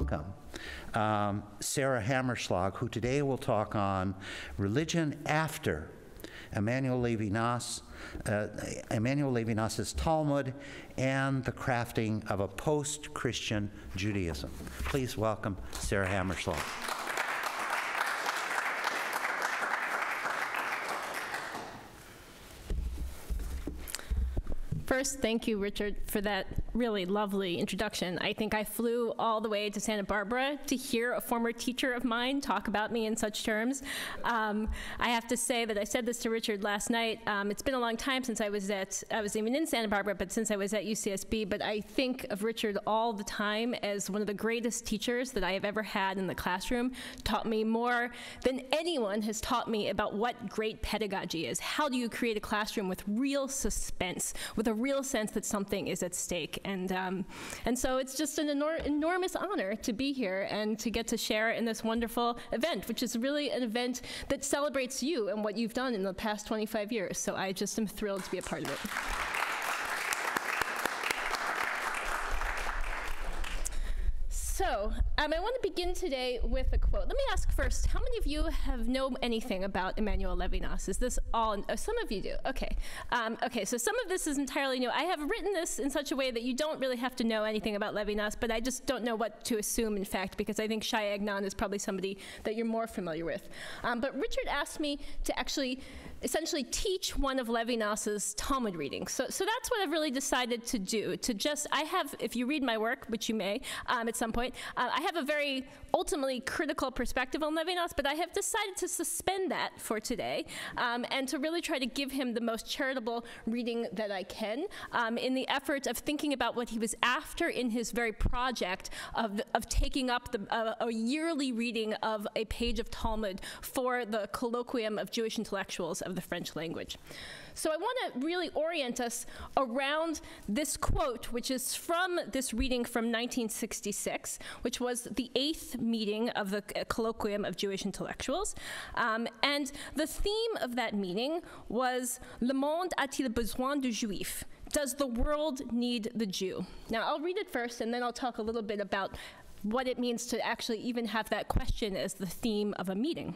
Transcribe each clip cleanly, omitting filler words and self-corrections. welcome Sarah Hammerschlag, who today will talk on religion after Emmanuel Levinas, Emmanuel Levinas's Talmud, and the crafting of a post-Christian Judaism. Please welcome Sarah Hammerschlag. First, thank you, Richard, for that really lovely introduction. I think I flew all the way to Santa Barbara to hear a former teacher of mine talk about me in such terms. I have to say that I said this to Richard last night. It's been a long time since I was even in Santa Barbara, but since I was at UCSB, but I think of Richard all the time as one of the greatest teachers that I have ever had in the classroom. Taught me more than anyone has taught me about what great pedagogy is. How do you create a classroom with real suspense, with a real sense that something is at stake, and so it's just an enormous honor to be here and to get to share in this wonderful event, which is really an event that celebrates you and what you've done in the past 25 years. So I just am thrilled to be a part of it. So I want to begin today with a quote. Let me ask first, how many of you know anything about Emmanuel Levinas? Is this all? Oh, some of you do. Okay. Okay, so some of this is entirely new. I have written this in such a way that you don't really have to know anything about Levinas, but I just don't know what to assume, in fact, because I think Shai Agnon is probably somebody that you're more familiar with. But Richard asked me to actually essentially teach one of Levinas's Talmud readings. So that's what I've really decided to do, to just, I have, if you read my work, which you may at some point, I have a very ultimately critical perspective on Levinas, but I have decided to suspend that for today and to really try to give him the most charitable reading that I can in the effort of thinking about what he was after in his very project of taking up a yearly reading of a page of Talmud for the Colloquium of Jewish Intellectuals of the French language. So I want to really orient us around this quote, which is from this reading from 1966, which was the 8th meeting of the Colloquium of Jewish Intellectuals. And the theme of that meeting was Le monde a-t-il besoin du Juif? Does the world need the Jew? Now I'll read it first and then I'll talk a little bit about what it means to actually even have that question as the theme of a meeting.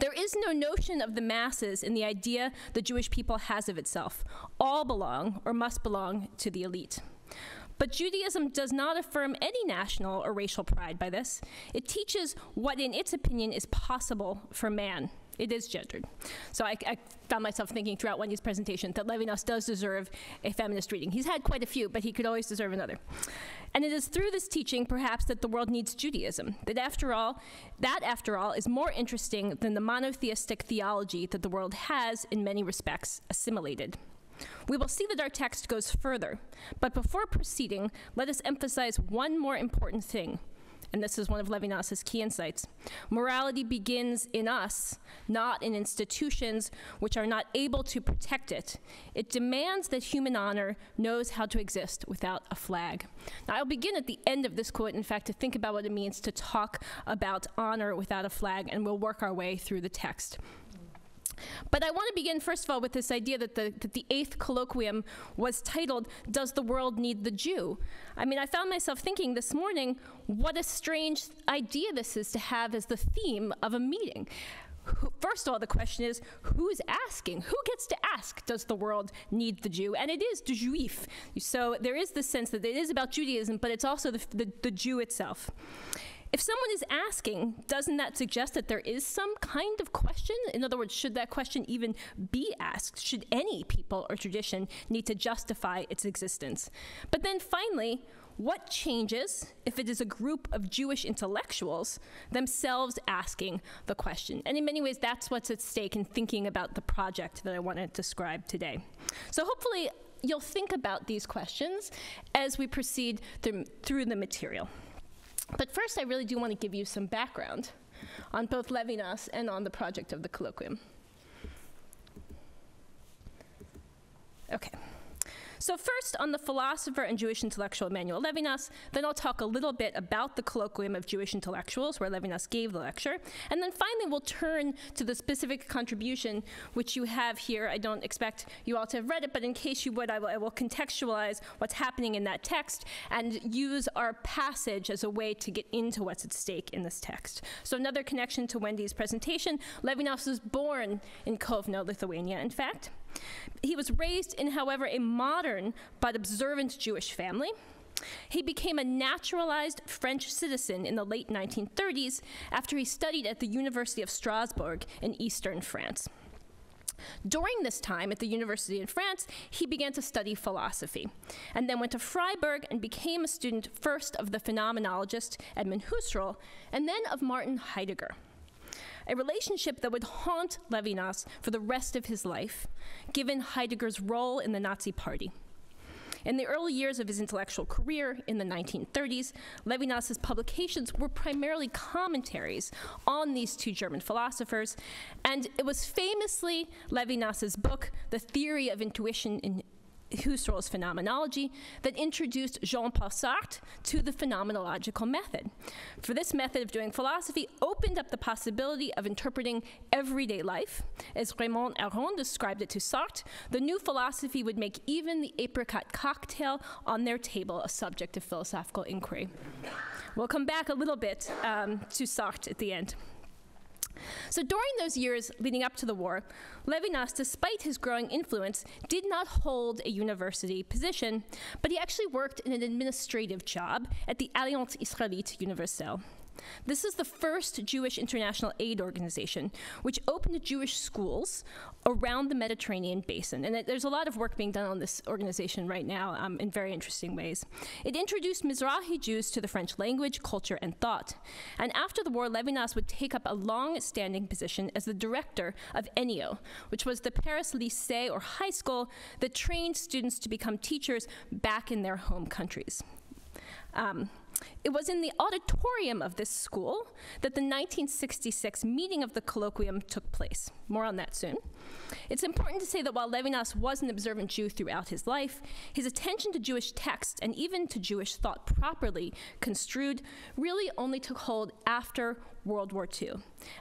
There is no notion of the masses in the idea the Jewish people has of itself. All belong or must belong to the elite. But Judaism does not affirm any national or racial pride by this. It teaches what, in its opinion, is possible for man. It is gendered. So I found myself thinking throughout Wendy's presentation that Levinas does deserve a feminist reading. He's had quite a few, but he could always deserve another. And it is through this teaching, perhaps, that the world needs Judaism, that after all is more interesting than the monotheistic theology that the world has, in many respects, assimilated. We will see that our text goes further, but before proceeding, let us emphasize one more important thing. And this is one of Levinas's key insights. Morality begins in us, not in institutions which are not able to protect it. It demands that human honor knows how to exist without a flag. Now, I'll begin at the end of this quote, in fact, to think about what it means to talk about honor without a flag, and we'll work our way through the text. But I want to begin, first of all, with this idea that the 8th colloquium was titled, Does the World Need the Jew? I mean, I found myself thinking this morning, what a strange idea this is to have as the theme of a meeting. First of all, the question is, who's asking? Who gets to ask, does the world need the Jew? And it is the Juif. So there is this sense that it is about Judaism, but it's also the Jew itself. If someone is asking, doesn't that suggest that there is some kind of question? In other words, should that question even be asked? Should any people or tradition need to justify its existence? But then finally, what changes if it is a group of Jewish intellectuals themselves asking the question? And in many ways, that's what's at stake in thinking about the project that I want to describe today. So hopefully, you'll think about these questions as we proceed through the material. But first, I really do want to give you some background on both Levinas and on the project of the colloquium. Okay. So first, on the philosopher and Jewish intellectual Emmanuel Levinas, then I'll talk a little bit about the Colloquium of Jewish Intellectuals, where Levinas gave the lecture, and then finally we'll turn to the specific contribution which you have here. I don't expect you all to have read it, but in case you would, I will contextualize what's happening in that text and use our passage as a way to get into what's at stake in this text. So another connection to Wendy's presentation, Levinas was born in Kovno, Lithuania, in fact. He was raised in, however, a modern but observant Jewish family. He became a naturalized French citizen in the late 1930s after he studied at the University of Strasbourg in eastern France. During this time at the university in France, he began to study philosophy, and then went to Freiburg and became a student first of the phenomenologist Edmund Husserl, and then of Martin Heidegger. A relationship that would haunt Levinas for the rest of his life, given Heidegger's role in the Nazi Party. In the early years of his intellectual career in the 1930s, Levinas's publications were primarily commentaries on these two German philosophers, and it was famously Levinas's book, The Theory of Intuition in Husserl's Phenomenology, that introduced Jean-Paul Sartre to the phenomenological method. For this method of doing philosophy opened up the possibility of interpreting everyday life. As Raymond Aron described it to Sartre, the new philosophy would make even the apricot cocktail on their table a subject of philosophical inquiry. We'll come back a little bit to Sartre at the end. So during those years leading up to the war, Levinas, despite his growing influence, did not hold a university position, but he actually worked in an administrative job at the Alliance Israélite Universelle. This is the first Jewish international aid organization, which opened Jewish schools around the Mediterranean basin. And there's a lot of work being done on this organization right now in very interesting ways. It introduced Mizrahi Jews to the French language, culture, and thought. And after the war, Levinas would take up a long-standing position as the director of ENIO, which was the Paris Lycée or high school that trained students to become teachers back in their home countries. It was in the auditorium of this school that the 1966 meeting of the Colloquium took place. More on that soon. It's important to say that while Levinas was an observant Jew throughout his life, his attention to Jewish texts and even to Jewish thought properly construed really only took hold after World War II.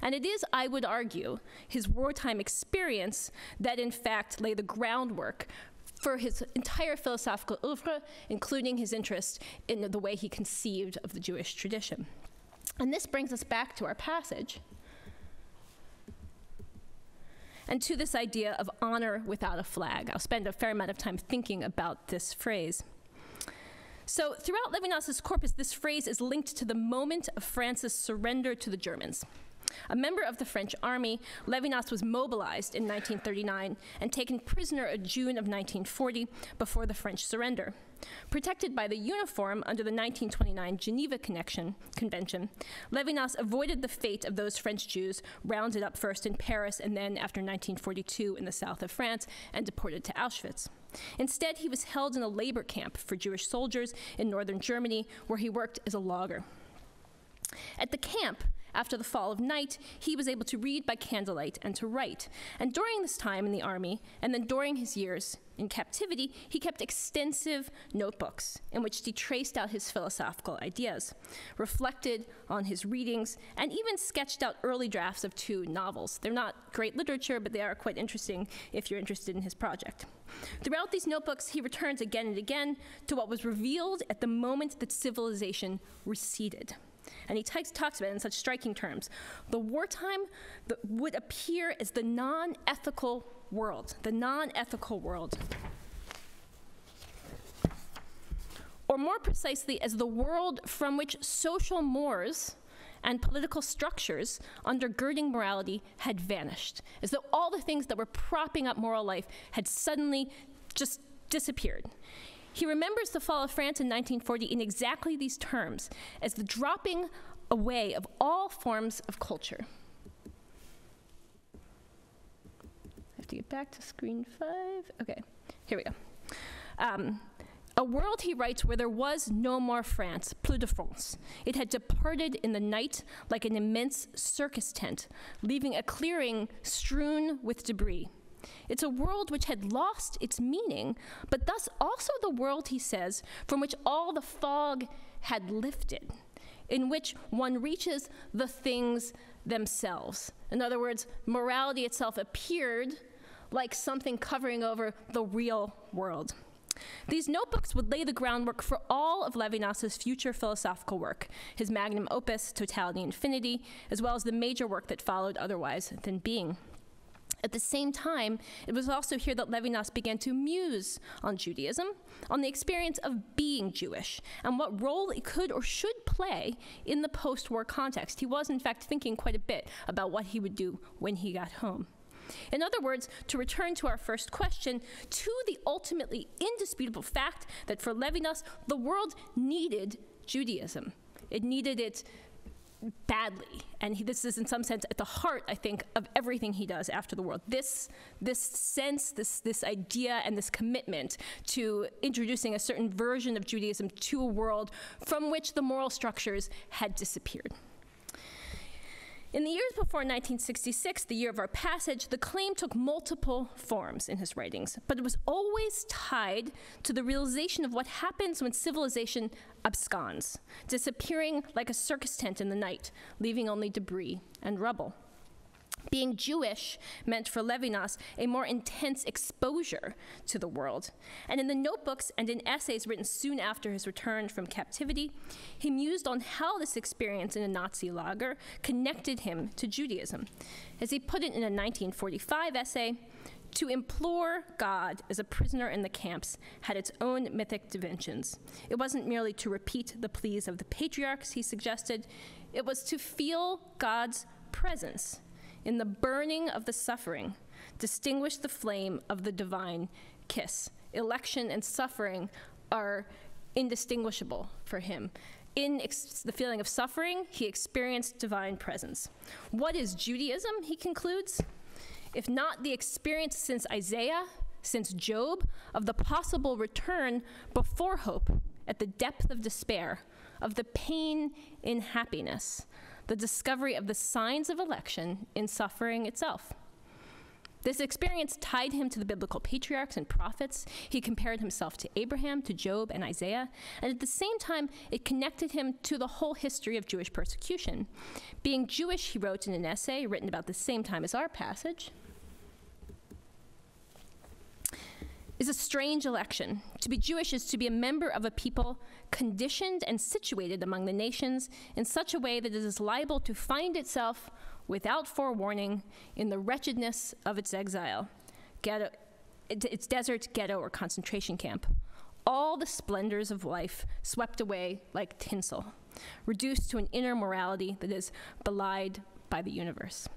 And it is, I would argue, his wartime experience that in fact lay the groundwork for his entire philosophical oeuvre, including his interest in the way he conceived of the Jewish tradition. And this brings us back to our passage and to this idea of honor without a flag. I'll spend a fair amount of time thinking about this phrase. So throughout Levinas's corpus, this phrase is linked to the moment of France's surrender to the Germans. A member of the French army, Levinas was mobilized in 1939 and taken prisoner in June of 1940 before the French surrender. Protected by the uniform under the 1929 Geneva Convention, Levinas avoided the fate of those French Jews rounded up first in Paris and then after 1942 in the south of France and deported to Auschwitz. Instead, he was held in a labor camp for Jewish soldiers in northern Germany, where he worked as a logger. At the camp, after the fall of night, he was able to read by candlelight and to write. And during this time in the army, and then during his years in captivity, he kept extensive notebooks in which he traced out his philosophical ideas, reflected on his readings, and even sketched out early drafts of two novels. They're not great literature, but they are quite interesting if you're interested in his project. Throughout these notebooks, he returns again and again to what was revealed at the moment that civilization receded. And he talks about it in such striking terms. The wartime would appear as the non-ethical world, or more precisely, as the world from which social mores and political structures undergirding morality had vanished, as though all the things that were propping up moral life had suddenly just disappeared. He remembers the fall of France in 1940 in exactly these terms, as the dropping away of all forms of culture. I have to get back to screen 5. Okay, here we go. A world, he writes, where there was no more France, plus de France. It had departed in the night like an immense circus tent, leaving a clearing strewn with debris. It's a world which had lost its meaning, but thus also the world, he says, from which all the fog had lifted, in which one reaches the things themselves. In other words, morality itself appeared like something covering over the real world. These notebooks would lay the groundwork for all of Levinas's future philosophical work, his magnum opus, Totality and Infinity, as well as the major work that followed, Otherwise Than Being. At the same time, it was also here that Levinas began to muse on Judaism, on the experience of being Jewish, and what role it could or should play in the post-war context. He was, in fact, thinking quite a bit about what he would do when he got home. In other words, to return to our first question, to the ultimately indisputable fact that for Levinas, the world needed Judaism. It needed it badly. And this is, in some sense, at the heart, I think, of everything he does after the world. This sense, this idea, and this commitment to introducing a certain version of Judaism to a world from which the moral structures had disappeared. In the years before 1966, the year of our passage, the claim took multiple forms in his writings, but it was always tied to the realization of what happens when civilization absconds, disappearing like a circus tent in the night, leaving only debris and rubble. Being Jewish meant for Levinas a more intense exposure to the world. And in the notebooks and in essays written soon after his return from captivity, he mused on how this experience in a Nazi lager connected him to Judaism. As he put it in a 1945 essay, to implore God as a prisoner in the camps had its own mythic dimensions. It wasn't merely to repeat the pleas of the patriarchs, he suggested. It was to feel God's presence in the burning of the suffering, distinguish the flame of the divine kiss. Election and suffering are indistinguishable for him. In the feeling of suffering, he experienced divine presence. What is Judaism, he concludes, if not the experience since Isaiah, since Job, of the possible return before hope at the depth of despair, of the pain in happiness, the discovery of the signs of election in suffering itself. This experience tied him to the biblical patriarchs and prophets. He compared himself to Abraham, to Job, and Isaiah. And at the same time, it connected him to the whole history of Jewish persecution. Being Jewish, he wrote in an essay written about the same time as our passage, is a strange election. To be Jewish is to be a member of a people conditioned and situated among the nations in such a way that it is liable to find itself, without forewarning, in the wretchedness of its exile, ghetto, its desert, ghetto, or concentration camp. All the splendors of life swept away like tinsel, reduced to an inner morality that is belied by the universe.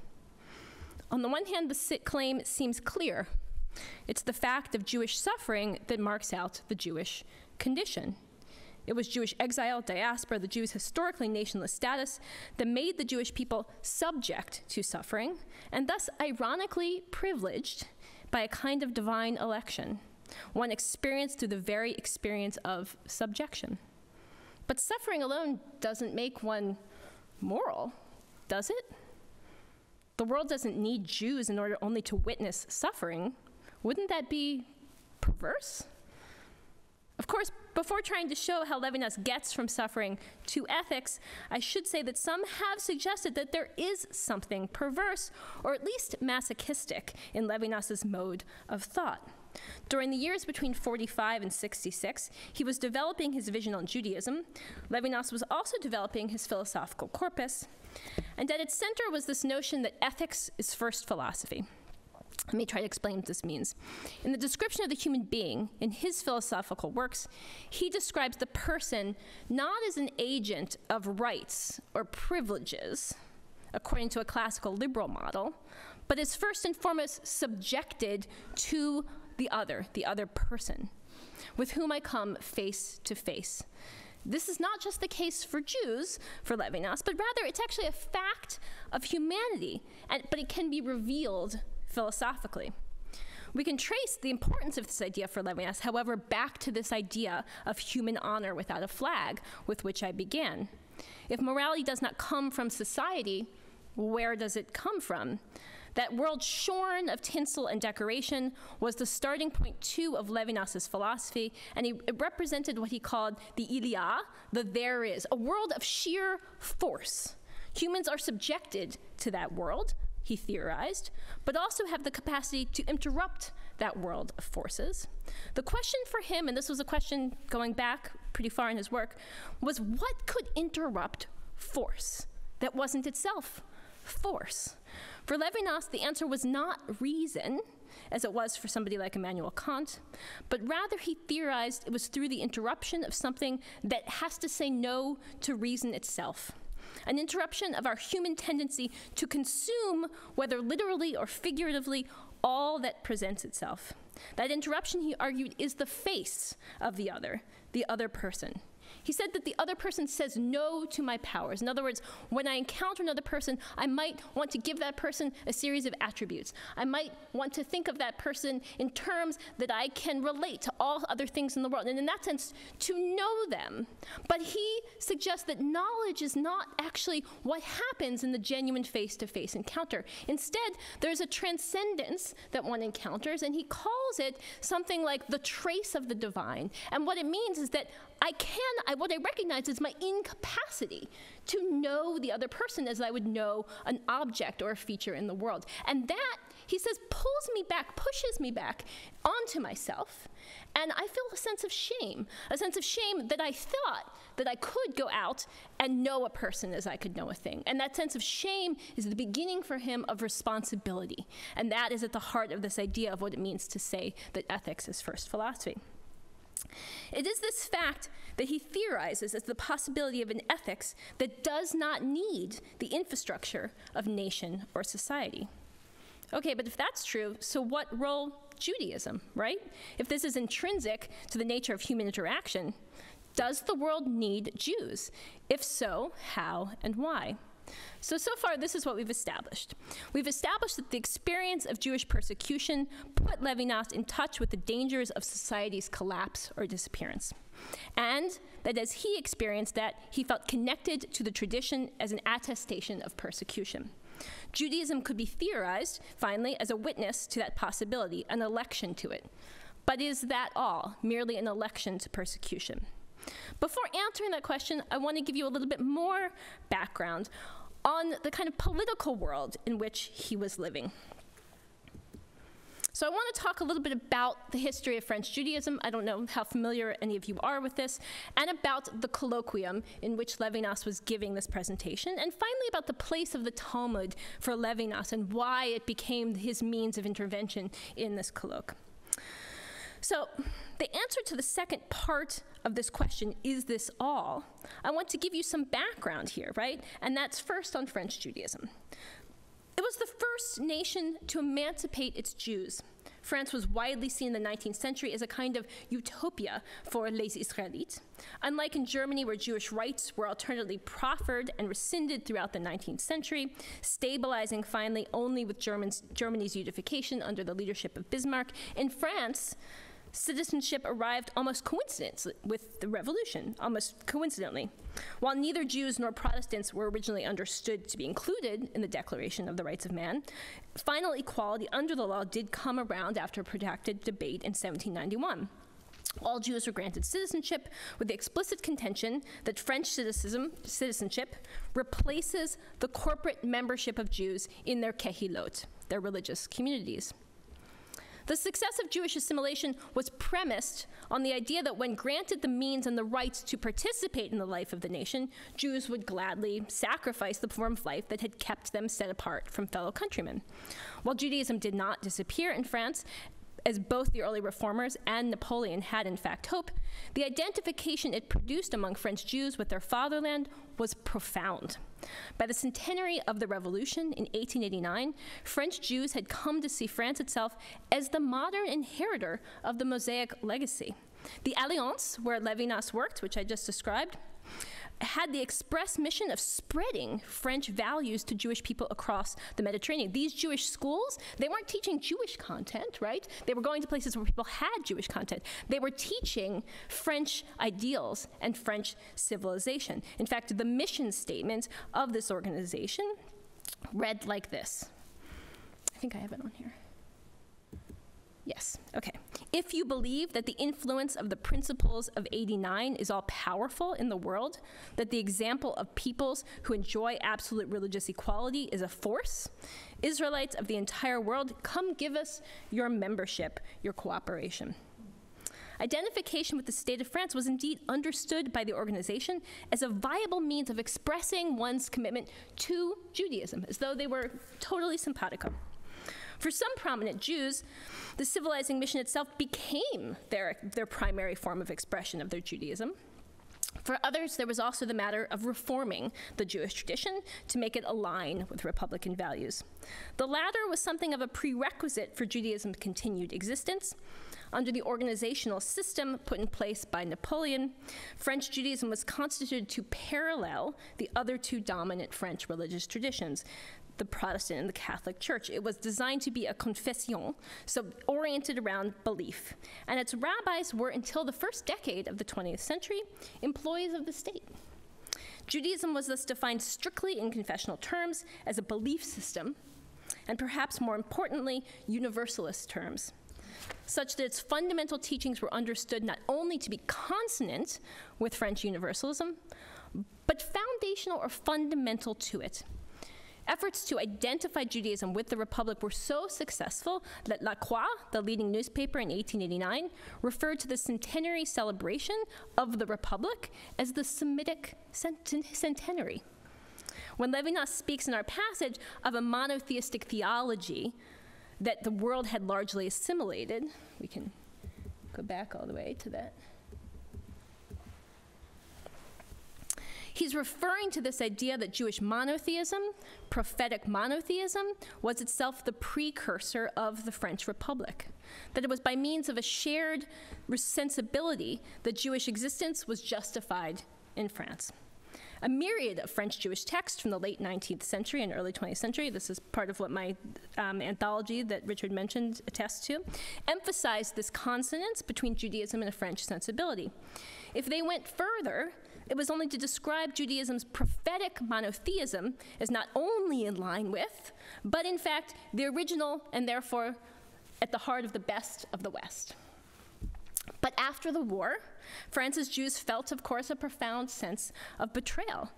On the one hand, the claim seems clear. It's the fact of Jewish suffering that marks out the Jewish condition. It was Jewish exile, diaspora, the Jews' historically nationless status that made the Jewish people subject to suffering, and thus ironically privileged by a kind of divine election, one experienced through the very experience of subjection. But suffering alone doesn't make one moral, does it? The world doesn't need Jews in order only to witness suffering. Wouldn't that be perverse? Of course, before trying to show how Levinas gets from suffering to ethics, I should say that some have suggested that there is something perverse, or at least masochistic, in Levinas's mode of thought. During the years between 45 and 66, he was developing his vision on Judaism. Levinas was also developing his philosophical corpus. And at its center was this notion that ethics is first philosophy. Let me try to explain what this means. In the description of the human being, in his philosophical works, he describes the person not as an agent of rights or privileges, according to a classical liberal model, but as first and foremost subjected to the other person, with whom I come face to face. This is not just the case for Jews, for Levinas, but rather it's actually a fact of humanity, but it can be revealed philosophically. We can trace the importance of this idea for Levinas, however, back to this idea of human honor without a flag, with which I began. If morality does not come from society, where does it come from? That world shorn of tinsel and decoration was the starting point, too, of Levinas's philosophy, and it represented what he called the ilia, the there is, a world of sheer force. Humans are subjected to that world, he theorized, but also have the capacity to interrupt that world of forces. The question for him, and this was a question going back pretty far in his work, was what could interrupt force that wasn't itself force? For Levinas, the answer was not reason, as it was for somebody like Immanuel Kant, but rather he theorized it was through the interruption of something that has to say no to reason itself. An interruption of our human tendency to consume, whether literally or figuratively, all that presents itself. That interruption, he argued, is the face of the other person. He said that the other person says no to my powers. In other words, when I encounter another person, I might want to give that person a series of attributes. I might want to think of that person in terms that I can relate to all other things in the world, and in that sense, to know them. But he suggests that knowledge is not actually what happens in the genuine face-to-face encounter. Instead, there's a transcendence that one encounters, and he calls it something like the trace of the divine. And what it means is that what I recognize is my incapacity to know the other person as I would know an object or a feature in the world. And that, he says, pulls me back, pushes me back onto myself, and I feel a sense of shame that I thought that I could go out and know a person as I could know a thing. And that sense of shame is the beginning for him of responsibility, and that is at the heart of this idea of what it means to say that ethics is first philosophy. It is this fact that he theorizes as the possibility of an ethics that does not need the infrastructure of nation or society. Okay, but if that's true, so what role Judaism, right? If this is intrinsic to the nature of human interaction, does the world need Jews? If so, how and why? So far, this is what we've established. We've established that the experience of Jewish persecution put Levinas in touch with the dangers of society's collapse or disappearance, and that as he experienced that, he felt connected to the tradition as an attestation of persecution. Judaism could be theorized, finally, as a witness to that possibility, an election to it. But is that all, merely an election to persecution? Before answering that question, I want to give you a little bit more background on the kind of political world in which he was living. So I want to talk a little bit about the history of French Judaism. I don't know how familiar any of you are with this, and about the colloquium in which Levinas was giving this presentation, and finally about the place of the Talmud for Levinas and why it became his means of intervention in this colloque. So the answer to the second part of this question, is this all? I want to give you some background here, right? And that's first on French Judaism. It was the first nation to emancipate its Jews. France was widely seen in the 19th century as a kind of utopia for les Israélites. Unlike in Germany, where Jewish rights were alternately proffered and rescinded throughout the 19th century, stabilizing finally only with Germany's unification under the leadership of Bismarck, in France, citizenship arrived almost coincidentally with the revolution, almost coincidentally. While neither Jews nor Protestants were originally understood to be included in the Declaration of the Rights of Man, final equality under the law did come around after a protracted debate in 1791. All Jews were granted citizenship, with the explicit contention that French citizenship replaces the corporate membership of Jews in their kehilot, their religious communities. The success of Jewish assimilation was premised on the idea that when granted the means and the rights to participate in the life of the nation, Jews would gladly sacrifice the form of life that had kept them set apart from fellow countrymen. While Judaism did not disappear in France, as both the early reformers and Napoleon had in fact hoped, the identification it produced among French Jews with their fatherland was profound. By the centenary of the Revolution in 1889, French Jews had come to see France itself as the modern inheritor of the Mosaic legacy. The Alliance, where Levinas worked, which I just described, had the express mission of spreading French values to Jewish people across the Mediterranean. These Jewish schools, they weren't teaching Jewish content, right? They were going to places where people had Jewish content. They were teaching French ideals and French civilization. In fact, the mission statement of this organization read like this. I think I have it on here. Yes, okay. If you believe that the influence of the principles of '89 is all powerful in the world, that the example of peoples who enjoy absolute religious equality is a force, Israelites of the entire world, come give us your membership, your cooperation. Identification with the state of France was indeed understood by the organization as a viable means of expressing one's commitment to Judaism, as though they were totally simpatico. For some prominent Jews, the civilizing mission itself became their primary form of expression of their Judaism. For others, there was also the matter of reforming the Jewish tradition to make it align with Republican values. The latter was something of a prerequisite for Judaism's continued existence. Under the organizational system put in place by Napoleon, French Judaism was constituted to parallel the other two dominant French religious traditions, the Protestant and the Catholic Church. It was designed to be a confession, so oriented around belief. And its rabbis were, until the first decade of the 20th century, employees of the state. Judaism was thus defined strictly in confessional terms as a belief system, and perhaps more importantly, universalist terms, such that its fundamental teachings were understood not only to be consonant with French universalism, but foundational or fundamental to it. Efforts to identify Judaism with the Republic were so successful that La Croix, the leading newspaper in 1889, referred to the centenary celebration of the Republic as the Semitic centenary. When Levinas speaks in our passage of a monotheistic theology that the world had largely assimilated, we can go back all the way to that. He's referring to this idea that Jewish monotheism, prophetic monotheism, was itself the precursor of the French Republic, that it was by means of a shared sensibility that Jewish existence was justified in France. A myriad of French Jewish texts from the late 19th century and early 20th century, this is part of what my anthology that Richard mentioned attests to, emphasized this consonance between Judaism and a French sensibility. If they went further, it was only to describe Judaism's prophetic monotheism as not only in line with, but in fact, the original and therefore at the heart of the best of the West. But after the war, France's Jews felt, of course, a profound sense of betrayal.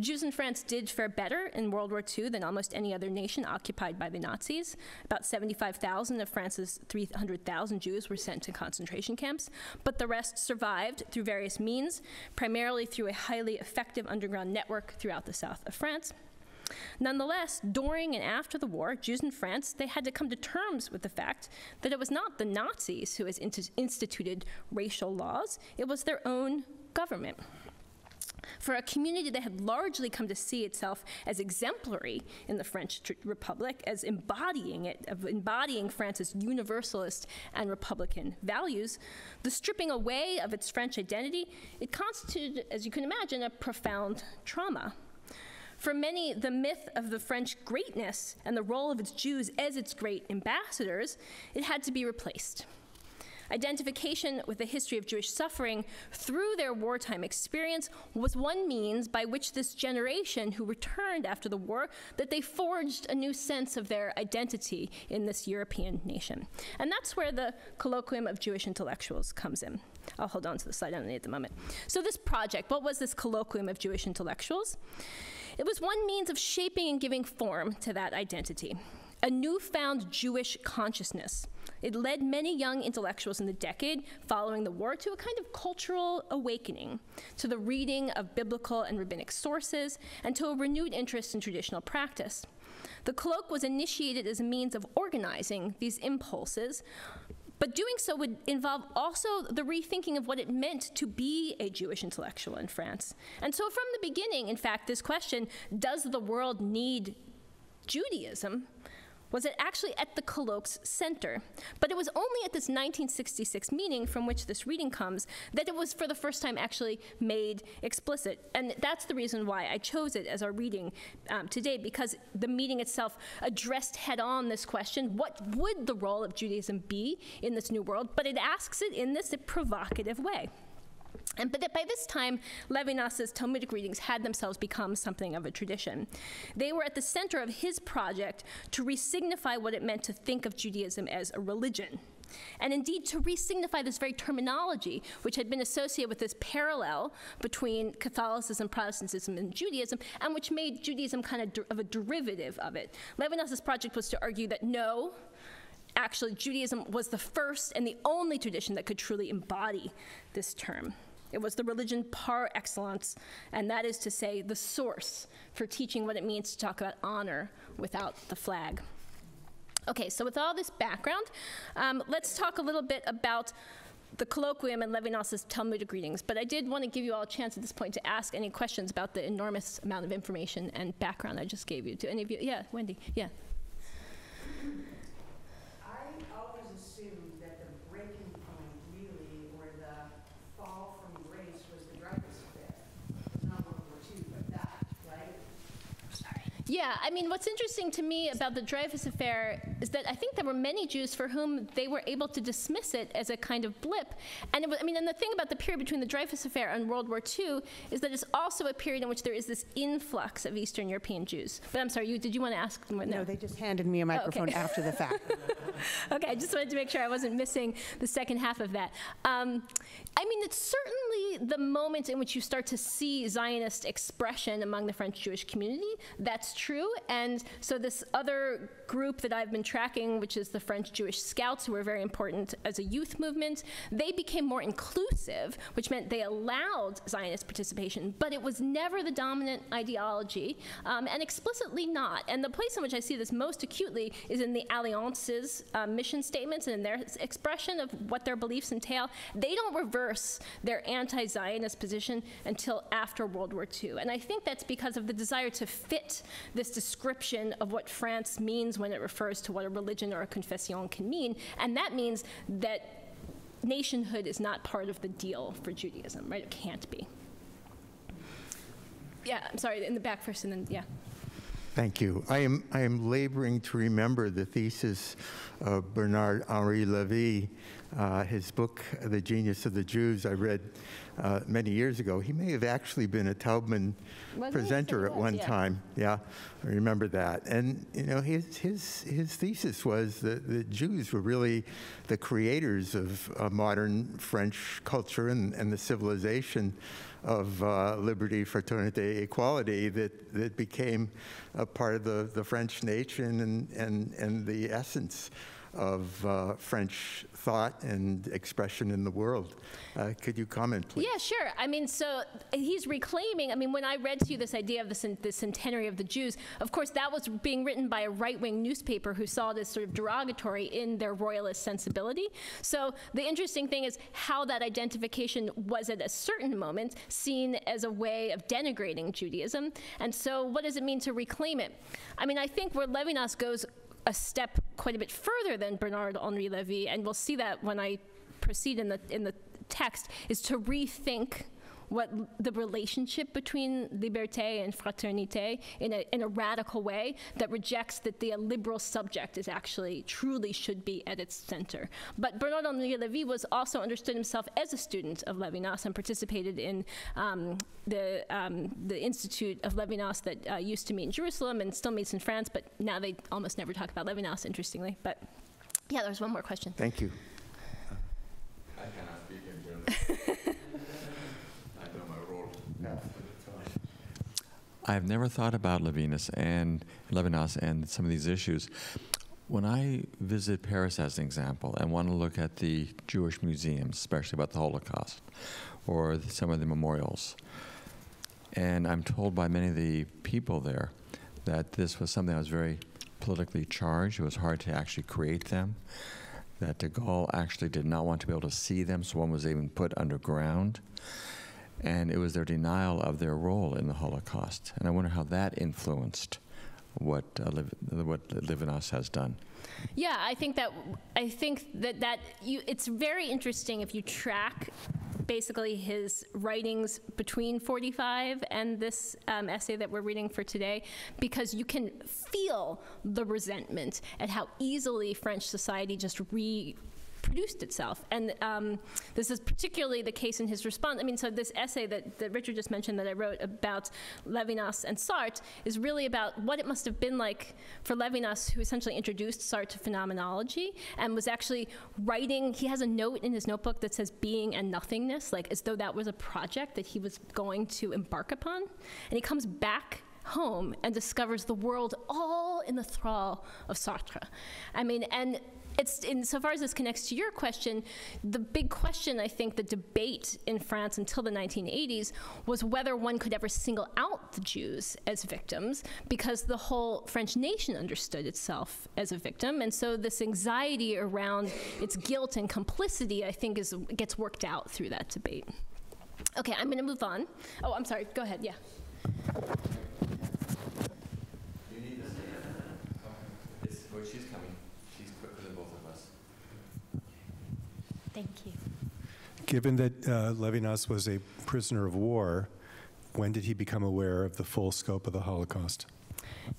Jews in France did fare better in World War II than almost any other nation occupied by the Nazis. About 75,000 of France's 300,000 Jews were sent to concentration camps, but the rest survived through various means, primarily through a highly effective underground network throughout the south of France. Nonetheless, during and after the war, Jews in France, they had to come to terms with the fact that it was not the Nazis who had instituted racial laws, it was their own government. For a community that had largely come to see itself as exemplary in the French Republic, as embodying it, of embodying France's universalist and republican values, the stripping away of its French identity, it constituted, as you can imagine, a profound trauma. For many, the myth of the French greatness and the role of its Jews as its great ambassadors, it had to be replaced. Identification with the history of Jewish suffering through their wartime experience was one means by which this generation who returned after the war, that they forged a new sense of their identity in this European nation. And that's where the Colloquium of Jewish Intellectuals comes in. I'll hold on to the slide only at the moment. So this project, what was this Colloquium of Jewish Intellectuals? It was one means of shaping and giving form to that identity, a newfound Jewish consciousness. It led many young intellectuals in the decade following the war to a kind of cultural awakening, to the reading of biblical and rabbinic sources, and to a renewed interest in traditional practice. The colloque was initiated as a means of organizing these impulses, but doing so would involve also the rethinking of what it meant to be a Jewish intellectual in France. And so from the beginning, in fact, this question, does the world need Judaism, was it actually at the colloque's center. But it was only at this 1966 meeting from which this reading comes that it was for the first time actually made explicit. And that's the reason why I chose it as our reading today, because the meeting itself addressed head on this question, what would the role of Judaism be in this new world? But it asks it in this provocative way. And but by this time, Levinas's Talmudic readings had themselves become something of a tradition. They were at the center of his project to re-signify what it meant to think of Judaism as a religion. And indeed, to re-signify this very terminology, which had been associated with this parallel between Catholicism, Protestantism, and Judaism, and which made Judaism kind of a derivative of it. Levinas's project was to argue that no, actually Judaism was the first and the only tradition that could truly embody this term. It was the religion par excellence, and that is to say, the source for teaching what it means to talk about honor without the flag. Okay, so with all this background, let's talk a little bit about the Colloquium and Levinas's Talmudic readings, but I did want to give you all a chance at this point to ask any questions about the enormous amount of information and background I just gave you. Do any of you? Yeah, Wendy, yeah. Yeah, I mean, what's interesting to me about the Dreyfus Affair is that I think there were many Jews for whom they were able to dismiss it as a kind of blip. And it was, I mean, and the thing about the period between the Dreyfus Affair and World War II is that it's also a period in which there is this influx of Eastern European Jews. But I'm sorry, did you want to ask them? No, they just handed me a microphone after the fact. Okay, I just wanted to make sure I wasn't missing the second half of that. I mean, it's certainly the moment in which you start to see Zionist expression among the French Jewish community. That's true, and so this other group that I've been tracking, which is the French Jewish Scouts, who were very important as a youth movement, they became more inclusive, which meant they allowed Zionist participation, but it was never the dominant ideology, and explicitly not. And the place in which I see this most acutely is in the Alliance's mission statements and in their expression of what their beliefs entail. They don't reverse their anti-Zionist position until after World War II, and I think that's because of the desire to fit this description of what France means when it refers to what a religion or a confession can mean, and that means that nationhood is not part of the deal for Judaism, right? It can't be. Yeah, I'm sorry, in the back first, and then, yeah. Thank you. I am laboring to remember the thesis of Bernard-Henri Lévy, his book, The Genius of the Jews, I read many years ago. He may have actually been a Taubman presenter at one time. Yeah, I remember that. And you know, his thesis was that the Jews were really the creators of modern French culture and the civilization of liberty, fraternity, equality that became a part of the French nation and the essence of French thought and expression in the world. Could you comment, please? Yeah, sure. I mean, so he's reclaiming, I mean, when I read to you this idea of the centenary of the Jews, of course, that was being written by a right-wing newspaper who saw this sort of derogatory in their royalist sensibility. So the interesting thing is how that identification was at a certain moment seen as a way of denigrating Judaism. And so what does it mean to reclaim it? I mean, I think where Levinas goes a step quite a bit further than Bernard-Henri Lévy, and we'll see that when I proceed in the text, is to rethink what the relationship between liberté and fraternité in a radical way that rejects that the liberal subject is actually, truly should be at its center. But Bernard-Henri Lévy was also understood himself as a student of Levinas and participated in the Institute of Levinas that used to meet in Jerusalem and still meets in France, but now they almost never talk about Levinas, interestingly. But yeah, there was one more question. Thank you. I cannot speak in German. I've never thought about Levinas and some of these issues. When I visit Paris, as an example, and want to look at the Jewish museums, especially about the Holocaust, or some of the memorials, and I'm told by many of the people there that this was something that was very politically charged. It was hard to actually create them, that de Gaulle actually did not want to be able to see them, so one was even put underground. And it was their denial of their role in the Holocaust. And I wonder how that influenced what Levinas has done. Yeah, I think that it's very interesting if you track basically his writings between 45 and this essay that we're reading for today, because you can feel the resentment at how easily French society just produced itself. And this is particularly the case in his response. I mean, so this essay that Richard just mentioned that I wrote about Levinas and Sartre is really about what it must have been like for Levinas, who essentially introduced Sartre to phenomenology and was actually writing. He has a note in his notebook that says being and nothingness, like as though that was a project that he was going to embark upon. And he comes back home and discovers the world all in the thrall of Sartre. I mean, and it's, insofar as this connects to your question, the big question, I think, the debate in France until the 1980s was whether one could ever single out the Jews as victims, because the whole French nation understood itself as a victim. And so this anxiety around its guilt and complicity, I think, gets worked out through that debate. Okay, I'm gonna move on. Oh, I'm sorry, go ahead, yeah. She's coming. She's quicker than both of us. Thank you. Given that Levinas was a prisoner of war, when did he become aware of the full scope of the Holocaust?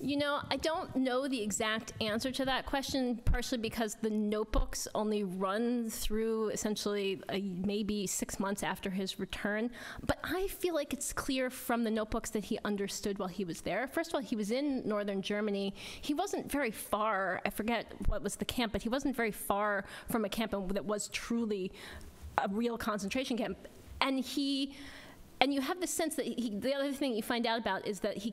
You know, I don't know the exact answer to that question, partially because the notebooks only run through essentially maybe 6 months after his return. But I feel like it's clear from the notebooks that he understood while he was there. First of all, he was in northern Germany. He wasn't very far, I forget what was the camp, but he wasn't very far from a camp that was truly a real concentration camp. And you have the sense that the other thing you find out about is that he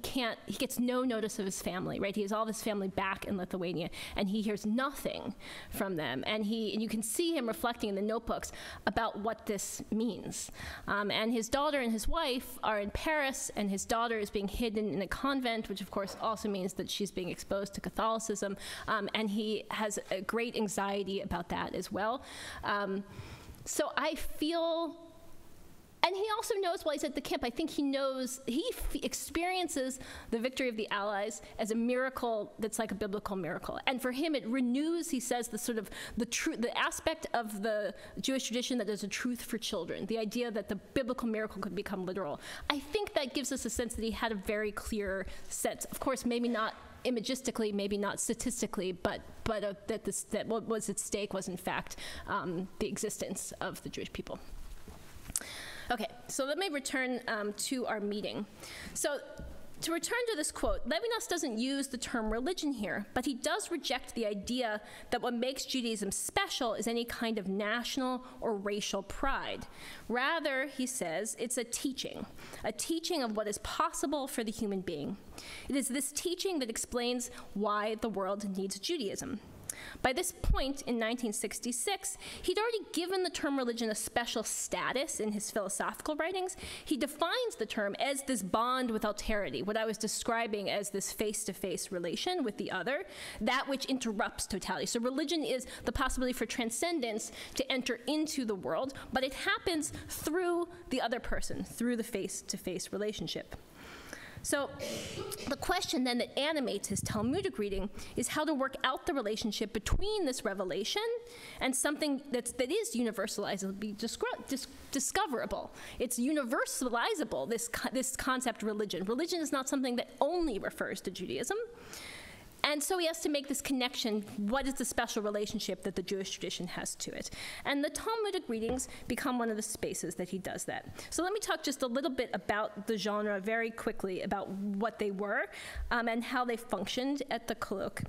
gets no notice of his family, right? He has all this family back in Lithuania, and he hears nothing from them. And you can see him reflecting in the notebooks about what this means. And his daughter and his wife are in Paris, and his daughter is being hidden in a convent, which of course also means that she's being exposed to Catholicism. And he has a great anxiety about that as well. So I feel. And he also knows, while he's at the camp, I think he knows, he experiences the victory of the Allies as a miracle that's like a biblical miracle. And for him, it renews, he says, the sort of, the aspect of the Jewish tradition that there's a truth for children, the idea that the biblical miracle could become literal. I think that gives us a sense that he had a very clear sense. Of course, maybe not imagistically, maybe not statistically, but that what was at stake was, in fact, the existence of the Jewish people. Okay, so let me return to our meeting. So to return to this quote, Levinas doesn't use the term religion here, but he does reject the idea that what makes Judaism special is any kind of national or racial pride. Rather, he says, it's a teaching of what is possible for the human being. It is this teaching that explains why the world needs Judaism. By this point in 1966, he'd already given the term religion a special status in his philosophical writings. He defines the term as this bond with alterity, what I was describing as this face-to-face relation with the other, that which interrupts totality. So religion is the possibility for transcendence to enter into the world, but it happens through the other person, through the face-to-face relationship. So the question then that animates his Talmudic reading is how to work out the relationship between this revelation and something that is universalizably discoverable. It's universalizable, this concept religion. Religion is not something that only refers to Judaism. And so he has to make this connection, what is the special relationship that the Jewish tradition has to it? And the Talmudic readings become one of the spaces that he does that. So let me talk just a little bit about the genre very quickly, about what they were and how they functioned at the colloque.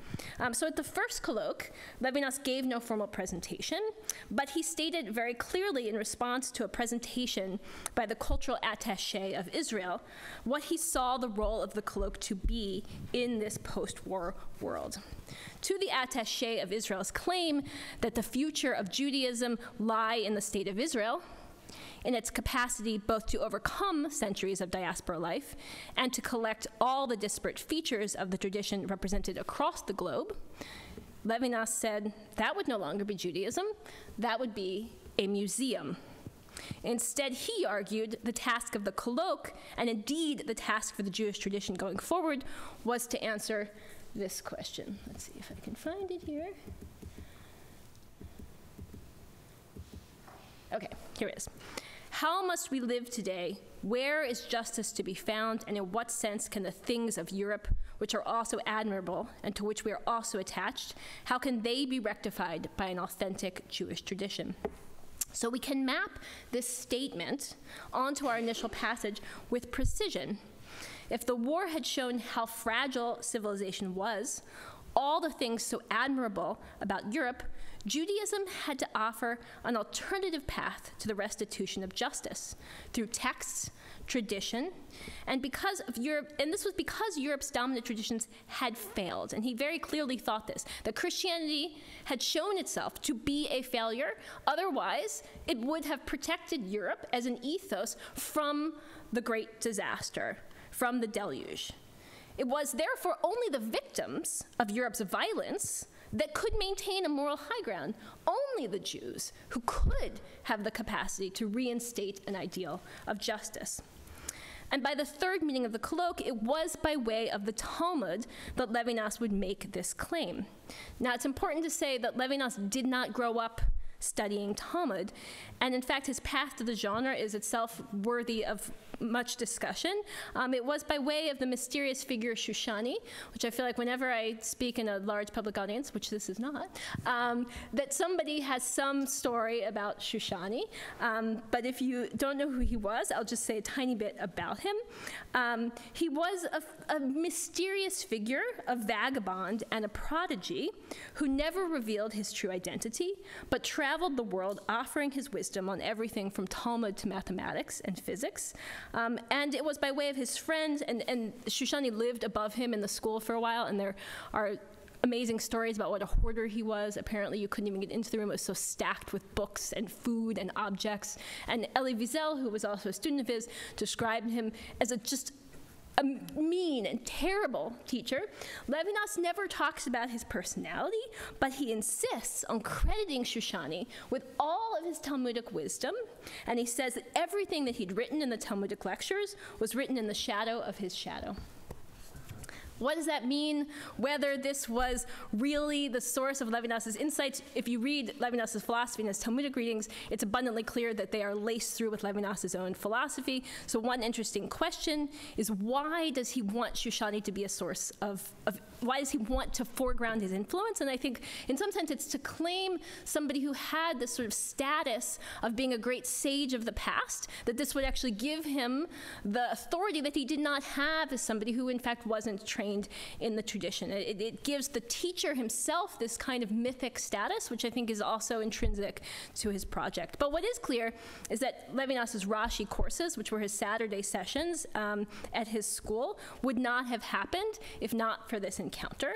So at the first colloque, Levinas gave no formal presentation, but he stated very clearly in response to a presentation by the cultural attaché of Israel, what he saw the role of the colloque to be in this post-war world. To the attaché of Israel's claim that the future of Judaism lie in the state of Israel, in its capacity both to overcome centuries of diaspora life and to collect all the disparate features of the tradition represented across the globe, Levinas said that would no longer be Judaism, that would be a museum. Instead, he argued the task of the colloque, and indeed the task for the Jewish tradition going forward, was to answer this question. Let's see if I can find it here. Okay, here it is. How must we live today Where is justice to be found, and in what sense can the things of Europe, which are also admirable and to which we are also attached, how can they be rectified by an authentic Jewish tradition? So we can map this statement onto our initial passage with precision. If the war had shown how fragile civilization was, all the things so admirable about Europe, Judaism had to offer an alternative path to the restitution of justice through texts, tradition, and because of Europe, and this was because Europe's dominant traditions had failed, and he very clearly thought this, that Christianity had shown itself to be a failure, otherwise it would have protected Europe as an ethos from the great disaster, from the deluge. It was therefore only the victims of Europe's violence that could maintain a moral high ground, only the Jews who could have the capacity to reinstate an ideal of justice. And by the third meeting of the colloque, it was by way of the Talmud that Levinas would make this claim. Now, it's important to say that Levinas did not grow up studying Talmud, and in fact his path to the genre is itself worthy of much discussion. It was by way of the mysterious figure Shushani, which I feel like whenever I speak in a large public audience, which this is not, that somebody has some story about Shushani, but if you don't know who he was, I'll just say a tiny bit about him. He was a mysterious figure, a vagabond and a prodigy who never revealed his true identity, but traveled the world offering his wisdom on everything from Talmud to mathematics and physics. And it was by way of his friends, and Shushani lived above him in the school for a while, and there are amazing stories about what a hoarder he was. Apparently you couldn't even get into the room, it was so stacked with books and food and objects. And Elie Wiesel, who was also a student of his, described him as a mean and terrible teacher. Levinas never talks about his personality, but he insists on crediting Shushani with all of his Talmudic wisdom, and he says that everything that he'd written in the Talmudic lectures was written in the shadow of his shadow. What does that mean? Whether this was really the source of Levinas's insights, if you read Levinas's philosophy and his Talmudic readings, it's abundantly clear that they are laced through with Levinas's own philosophy. So one interesting question is, why does he want Shushani to be a source of why does he want to foreground his influence? And I think in some sense it's to claim somebody who had this sort of status of being a great sage of the past, that this would actually give him the authority that he did not have as somebody who in fact wasn't trained in the tradition. It gives the teacher himself this kind of mythic status, which I think is also intrinsic to his project. But what is clear is that Levinas's Rashi courses, which were his Saturday sessions at his school, would not have happened if not for this encounter.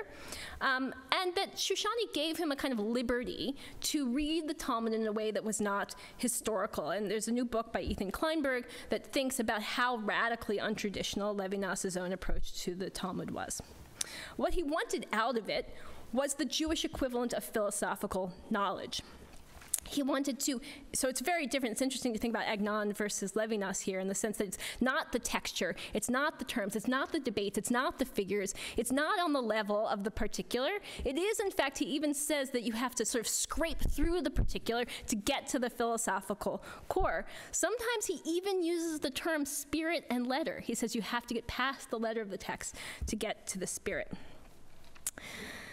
And that Shushani gave him a kind of liberty to read the Talmud in a way that was not historical. And there's a new book by Ethan Kleinberg that thinks about how radically untraditional Levinas's own approach to the Talmud was. What he wanted out of it was the Jewish equivalent of philosophical knowledge. He wanted to, so it's very different. It's interesting to think about Agnon versus Levinas here in the sense that it's not the texture, it's not the terms, it's not the debates, it's not the figures, it's not on the level of the particular. It is, in fact, he even says that you have to sort of scrape through the particular to get to the philosophical core. Sometimes he even uses the term spirit and letter. He says you have to get past the letter of the text to get to the spirit.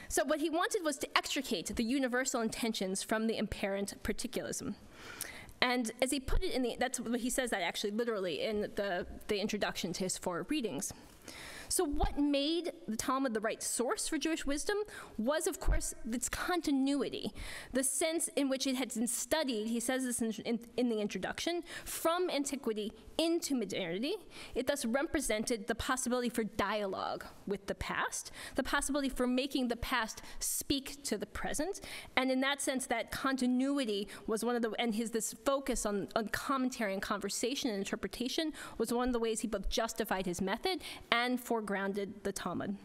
So what he wanted was to extricate the universal intentions from the imperant particularism. And as he put it in the, that's what he says that actually literally in the introduction to his four readings. So what made the Talmud the right source for Jewish wisdom was, of course, its continuity, the sense in which it had been studied, he says this in the introduction, from antiquity into modernity. It thus represented the possibility for dialogue with the past, the possibility for making the past speak to the present, and in that sense, that continuity was one of the, and his this focus on commentary and conversation and interpretation was one of the ways he both justified his method and foregrounded the Talmud.